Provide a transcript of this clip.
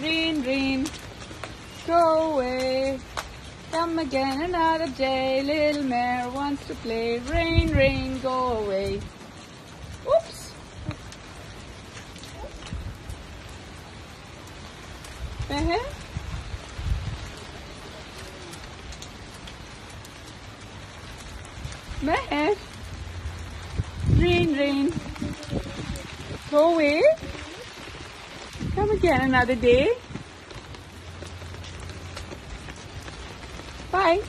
Rain, rain, go away. Come again another day. Little mare wants to play. Rain, rain, go away. Oops. Meher. Rain, rain, go away. Come again another day. Bye.